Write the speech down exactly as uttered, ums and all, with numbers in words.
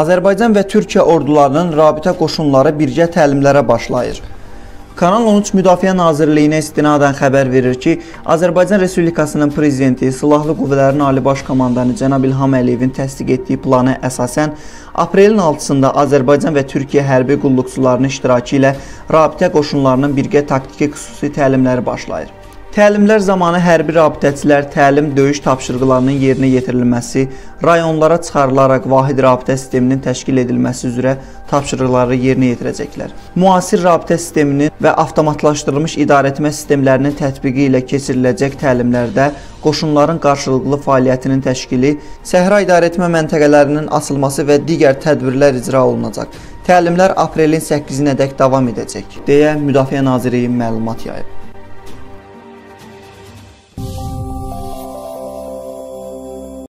Azərbaycan və Türkiyə ordularının rabitə qoşunları birgə təlimlərə başlayır. Kanal on üç Müdafiə Nazirliyinə istinadən xəbər verir ki, Azərbaycan Respublikasının Prezidenti Silahlı Qüvvələrin Ali Baş Komandanı cənab İlham Əliyevin təsdiq etdiyi plana əsasən, aprelin altısında Azərbaycan və Türkiyə hərbi qulluqçularının iştirakı ilə rabitə qoşunlarının birgə taktiki xüsusi təlimləri başlayır. Təlimlər zamanı hərbi rabitəçilər təlim döyüş tapşırıqlarının yerinə yetirilməsi, rayonlara çıxarılaraq vahid rabitə sisteminin təşkil edilməsi üzrə tapşırıqları yerinə yetirəcəklər. Müasir rabitə sisteminin və avtomatlaşdırılmış idarəetmə sistemlərinin tətbiqi ilə keçiriləcək təlimlərdə qoşunların qarşılıqlı fəaliyyətinin təşkili, səhra idarəetmə məntəqələrinin açılması və digər tədbirlər icra olunacaq. Təlimlər aprelin səkkizinə dək davam edəcək, deyə Müdafiə Nazirliyi məlumat yayıb.